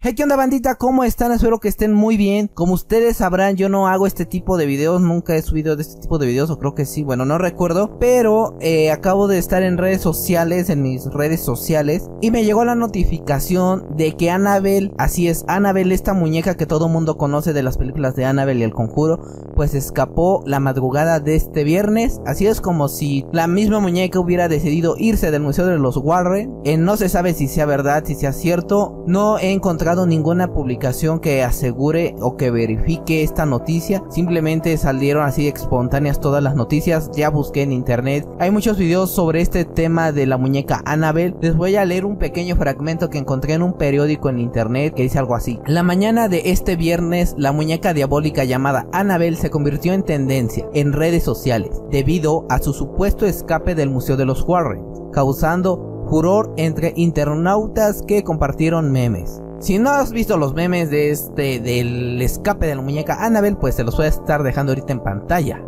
Hey, ¿qué onda, bandita? ¿Cómo están? Espero que estén muy bien. Como ustedes sabrán, yo no hago este tipo de videos. Nunca he subido de este tipo de videos, o creo que sí, bueno, no recuerdo. Pero acabo de estar en redes sociales, en mis redes sociales, y me llegó la notificación de que Annabelle, así es, Annabelle, esta muñeca que todo mundo conoce de las películas de Annabelle y El Conjuro, pues escapó la madrugada de este viernes. Así es, como si la misma muñeca hubiera decidido irse del museo de los Warren. No se sabe si sea verdad, si sea cierto. No he encontrado ninguna publicación que asegure o que verifique esta noticia. Simplemente salieron así espontáneas todas las noticias. Ya busqué en internet, hay muchos videos sobre este tema de la muñeca Annabelle. Les voy a leer un pequeño fragmento que encontré en un periódico en internet que dice algo así: la mañana de este viernes, la muñeca diabólica llamada Annabelle se convirtió en tendencia en redes sociales debido a su supuesto escape del museo de los Warren, causando furor entre internautas que compartieron memes. Si no has visto los memes de del escape de la muñeca Annabelle, pues te los voy a estar dejando ahorita en pantalla.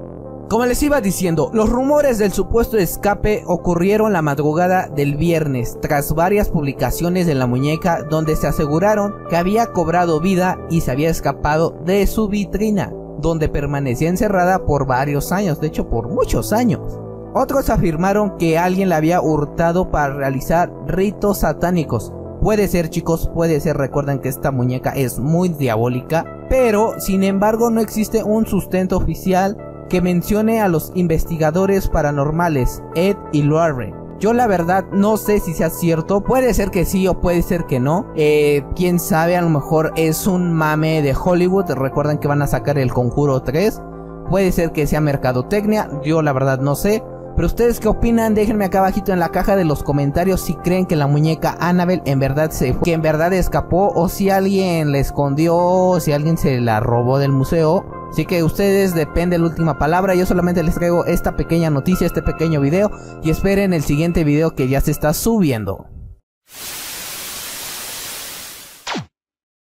Como les iba diciendo, los rumores del supuesto escape ocurrieron la madrugada del viernes, tras varias publicaciones de la muñeca donde se aseguraron que había cobrado vida y se había escapado de su vitrina, donde permanecía encerrada por varios años, de hecho por muchos años. Otros afirmaron que alguien la había hurtado para realizar ritos satánicos. Puede ser, chicos, puede ser. Recuerden que esta muñeca es muy diabólica, pero sin embargo no existe un sustento oficial que mencione a los investigadores paranormales Ed y Lorraine. Yo la verdad no sé si sea cierto, puede ser que sí o puede ser que no. Quién sabe, a lo mejor es un mame de Hollywood. Recuerden que van a sacar El Conjuro 3, puede ser que sea mercadotecnia, yo la verdad no sé. Pero ustedes, ¿qué opinan? Déjenme acá abajito en la caja de los comentarios si creen que la muñeca Annabelle en verdad se fue, que en verdad escapó, o si alguien la escondió, o si alguien se la robó del museo. Así que ustedes depende la última palabra. Yo solamente les traigo esta pequeña noticia, este pequeño video, y esperen el siguiente video que ya se está subiendo.